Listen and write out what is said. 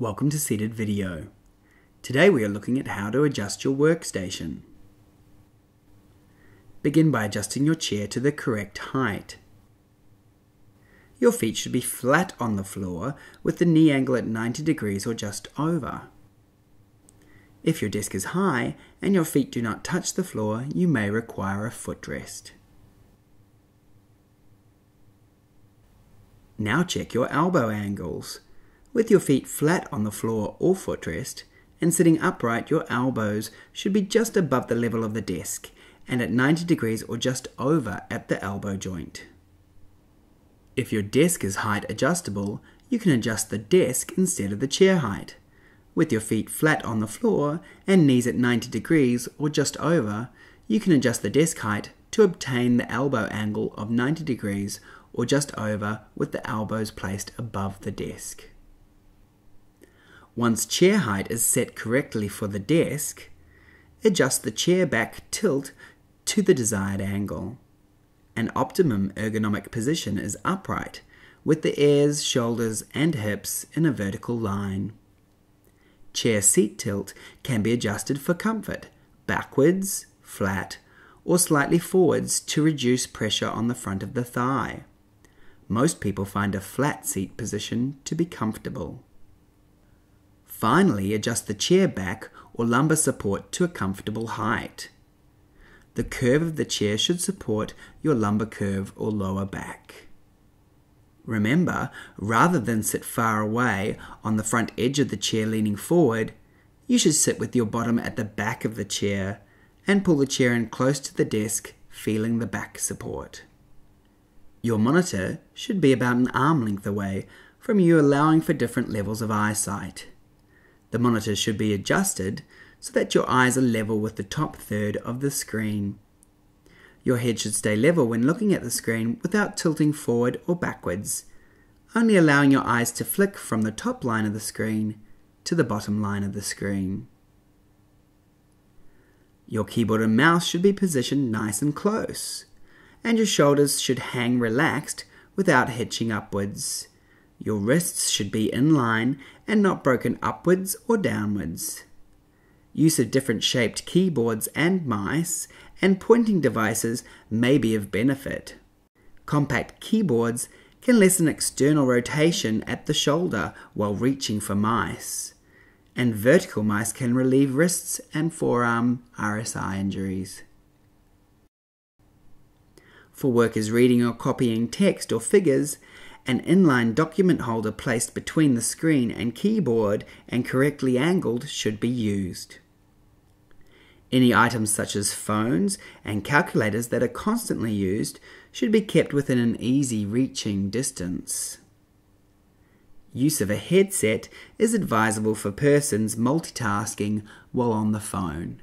Welcome to Seated Video. Today we are looking at how to adjust your workstation. Begin by adjusting your chair to the correct height. Your feet should be flat on the floor with the knee angle at 90 degrees or just over. If your desk is high and your feet do not touch the floor, you may require a footrest. Now check your elbow angles. With your feet flat on the floor or footrest and sitting upright, your elbows should be just above the level of the desk and at 90 degrees or just over at the elbow joint. If your desk is height adjustable, you can adjust the desk instead of the chair height. With your feet flat on the floor and knees at 90 degrees or just over, you can adjust the desk height to obtain the elbow angle of 90 degrees or just over with the elbows placed above the desk. Once chair height is set correctly for the desk, adjust the chair back tilt to the desired angle. An optimum ergonomic position is upright, with the ears, shoulders and hips in a vertical line. Chair seat tilt can be adjusted for comfort, backwards, flat or slightly forwards to reduce pressure on the front of the thigh. Most people find a flat seat position to be comfortable. Finally, adjust the chair back or lumbar support to a comfortable height. The curve of the chair should support your lumbar curve or lower back. Remember, rather than sit far away on the front edge of the chair leaning forward, you should sit with your bottom at the back of the chair and pull the chair in close to the desk, feeling the back support. Your monitor should be about an arm length away from you, allowing for different levels of eyesight. The monitor should be adjusted so that your eyes are level with the top third of the screen. Your head should stay level when looking at the screen without tilting forward or backwards, only allowing your eyes to flick from the top line of the screen to the bottom line of the screen. Your keyboard and mouse should be positioned nice and close, and your shoulders should hang relaxed without hitching upwards. Your wrists should be in line and not broken upwards or downwards. Use of different shaped keyboards and mice and pointing devices may be of benefit. Compact keyboards can lessen external rotation at the shoulder while reaching for mice, and vertical mice can relieve wrists and forearm RSI injuries. For workers reading or copying text or figures, an inline document holder placed between the screen and keyboard and correctly angled should be used. Any items such as phones and calculators that are constantly used should be kept within an easy reaching distance. Use of a headset is advisable for persons multitasking while on the phone.